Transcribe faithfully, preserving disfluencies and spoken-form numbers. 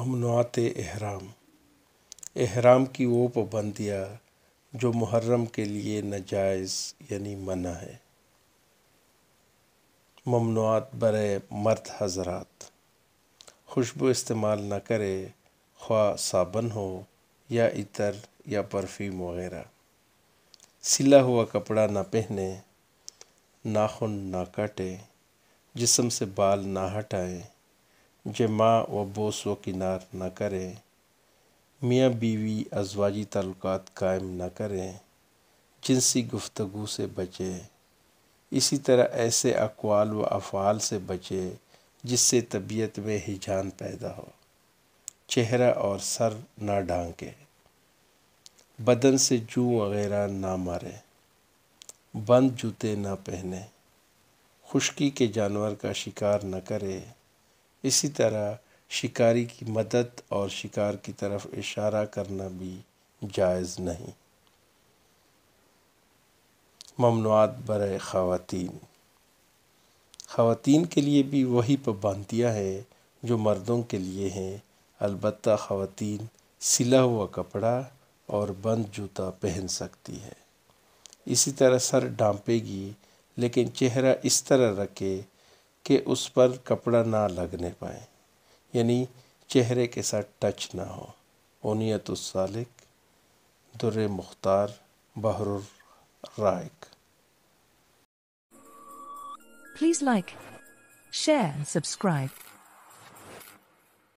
ममनूआत एहराम। एहराम की वो पाबंदियाँ जो मुहर्रम के लिए नाजायज़ यानी मना है। ममनूआत बरे मर्द हज़रात, खुशबू इस्तेमाल ना करे, ख्वा साबन हो या इतर या परफ्यूम वगैरह। सिला हुआ कपड़ा ना पहने, नाखुन ना काटे, जिस्म से बाल ना हटाएं, जमा व बोस व किनार ना करें, मियाँ बीवी अज़वाजी ताल्लुकात कायम ना करें, जिनसी गुफ्तगू से बचें। इसी तरह ऐसे अक़वाल व अफ़ाल से बचें जिससे तबीयत में हिजान पैदा हो। चेहरा और सर ना ढांके, बदन से जू वगैरह ना मारे, बंद जूते ना पहने, खुश्की के जानवर का शिकार न करे। इसी तरह शिकारी की मदद और शिकार की तरफ इशारा करना भी जायज़ नहीं। ममनुआत बरे ख़वातीन, ख़वातीन के लिए भी वही पाबंदियाँ हैं जो मर्दों के लिए हैं, अलबत्ता ख़वातीन सिला हुआ कपड़ा और बंद जूता पहन सकती है। इसी तरह सर ढांपेगी लेकिन चेहरा इस तरह रखे कि उस पर कपड़ा ना लगने पाए, यानी चेहरे के साथ टच ना हो। उनियतुस्सालिक, दुर्रे मुख्तार, बहरुर राइक। Please like, share, subscribe.